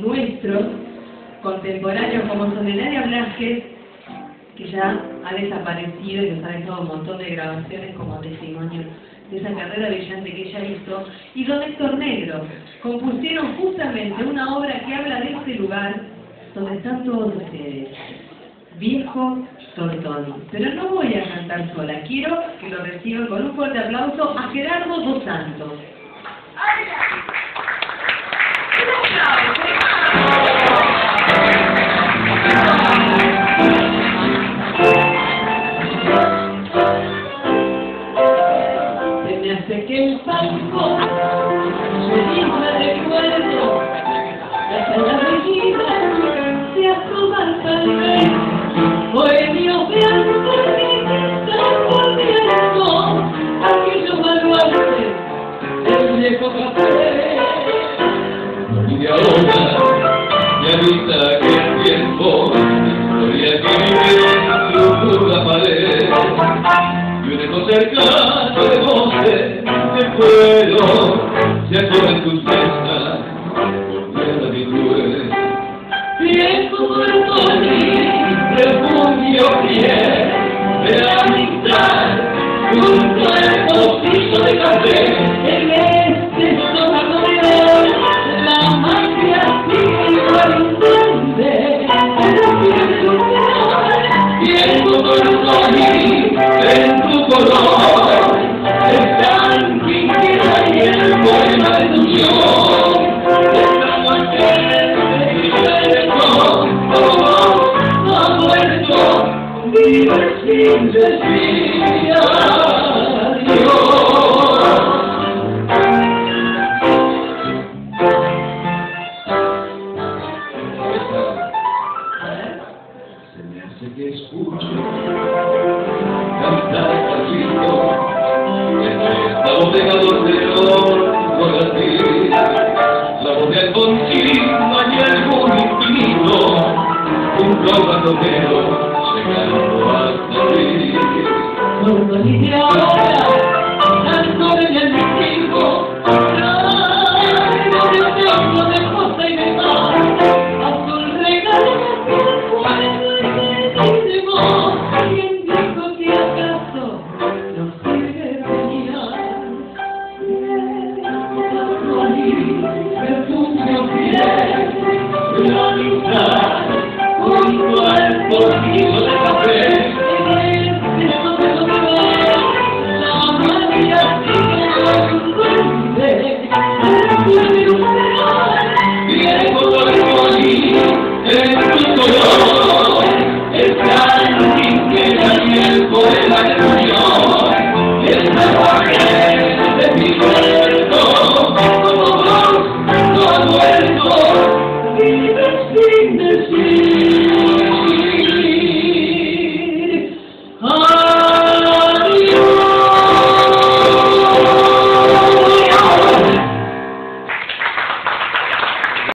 Nuestros contemporáneos como son Eladia Blázquez, que ya ha desaparecido y nos ha dejado un montón de grabaciones como testimonio de esa carrera brillante que ella hizo, y don Héctor Negro, compusieron justamente una obra que habla de este lugar donde están todos ustedes, Viejo Tortoni. Pero no voy a cantar sola, quiero que lo reciban con un fuerte aplauso a Gerardo Dos Santos. Desde que el banco me recuerdo la sola bebida de asomar café, bohemios de antes están volviendo aquellos manuales del viejo café. Y ahora me avisa aquel tiempo, historia que vive en su pura pared, y un eco cercano de voces de fuego se acoge en tus mesas por tierra de duele. Viejo Tortoni, refugio fiel de la amistad, junto al pocillo de café, en este estómago de hoy, la magia sigue inocente, viejo Tortoni, en tu color, el tan quinquera y el poema de tu unión, esta noche y regresó, oh, ha vuelto, vive sin decir adiós. Que escucho cantar a Carlitos entre esta bodega donde yo voy a ti, la voz de Alfonsino y algún infinito junto al bandonero llegando hasta mí. Cuando dice ahora tanto de mi antiguo traigo de otoño de costa y de mar azul regalo. ¿Quién dijo que acaso no sirve mirar? Refugio fiel, la amistad, junto al pocillo de café, en este sótano de bar, la magia sigue ausente, viejo Tortoni, en tu color, el y el poema de unión, y el salvaje de mi cuerpo, como vos, no ha vuelto, vive sin decir.